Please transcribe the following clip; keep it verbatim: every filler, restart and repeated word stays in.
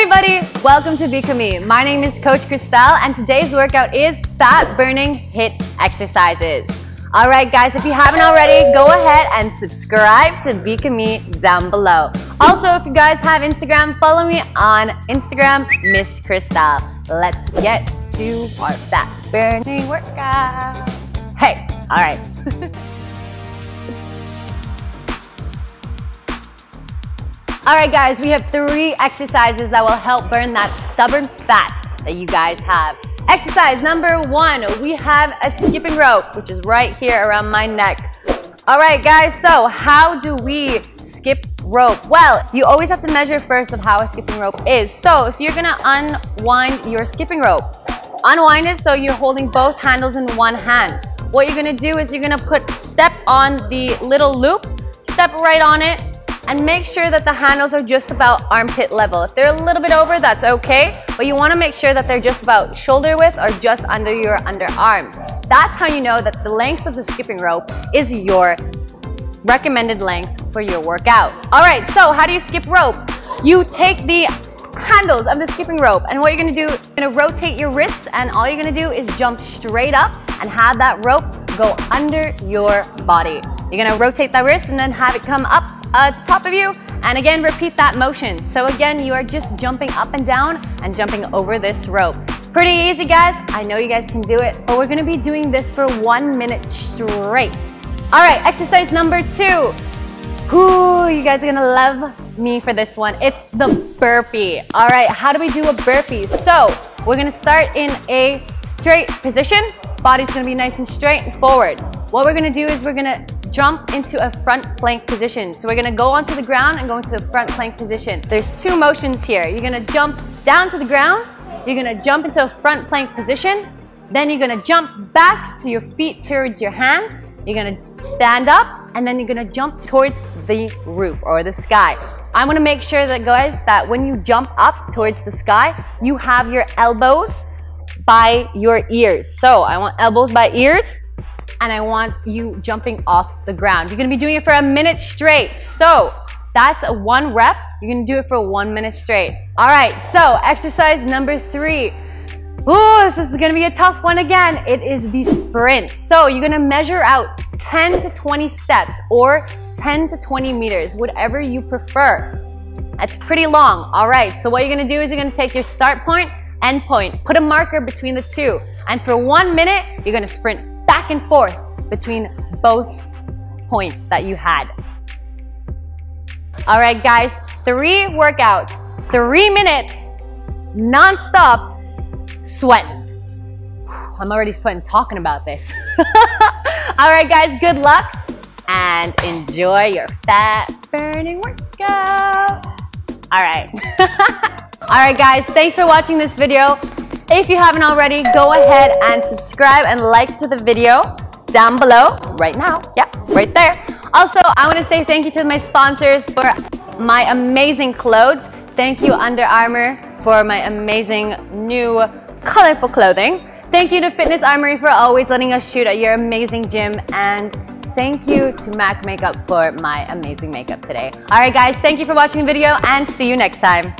everybody, welcome to BeKaMe. My name is Coach Christelle and today's workout is fat burning HIIT exercises. All right guys, if you haven't already, go ahead and subscribe to BeKaMe down below. Also, if you guys have Instagram, follow me on Instagram, MissChrystalle. Let's get to our fat burning workout. Hey, all right. Alright guys, we have three exercises that will help burn that stubborn fat that you guys have. Exercise number one, we have a skipping rope, which is right here around my neck. Alright guys, so how do we skip rope? Well, you always have to measure first of how a skipping rope is. So if you're gonna unwind your skipping rope, unwind it so you're holding both handles in one hand. What you're gonna do is you're gonna put step on the little loop, step right on it, and make sure that the handles are just about armpit level. If they're a little bit over, that's okay, but you wanna make sure that they're just about shoulder width or just under your underarms. That's how you know that the length of the skipping rope is your recommended length for your workout. All right, so how do you skip rope? You take the handles of the skipping rope and what you're gonna do, you're gonna rotate your wrists and all you're gonna do is jump straight up and have that rope go under your body. You're gonna rotate that wrist and then have it come up Uh, top of you, and again repeat that motion. So again, you are just jumping up and down and jumping over this rope. Pretty easy guys, I know you guys can do it, but we're gonna be doing this for one minute straight. All right, exercise number two. Ooh, you guys are gonna love me for this one. It's the burpee. All right, how do we do a burpee? So we're gonna start in a straight position. Body's gonna be nice and straight and forward. What we're gonna do is we're gonna jump into a front plank position. So we're gonna go onto the ground and go into a front plank position. There's two motions here. You're gonna jump down to the ground, you're gonna jump into a front plank position, then you're gonna jump back to your feet towards your hands, you're gonna stand up, and then you're gonna jump towards the roof or the sky. I wanna make sure that guys, that when you jump up towards the sky, you have your elbows by your ears. So I want elbows by ears, and I want you jumping off the ground. You're gonna be doing it for a minute straight. So that's a one rep. You're gonna do it for one minute straight. All right, so exercise number three. Ooh, this is gonna be a tough one again. It is the sprint. So you're gonna measure out ten to twenty steps or ten to twenty meters, whatever you prefer. That's pretty long. All right, so what you're gonna do is you're gonna take your start point, end point, put a marker between the two. And for one minute, you're gonna sprint back and forth between both points that you had. All right, guys, three workouts, three minutes, non-stop sweating. I'm already sweating talking about this. All right, guys, good luck and enjoy your fat burning workout. All right. All right, guys, thanks for watching this video. If you haven't already, go ahead and subscribe and like to the video down below right now. Yeah, right there. Also, I want to say thank you to my sponsors for my amazing clothes. Thank you, Under Armour, for my amazing new colorful clothing. Thank you to Fitness Armory for always letting us shoot at your amazing gym. And thank you to MAC Makeup for my amazing makeup today. All right, guys, thank you for watching the video and see you next time.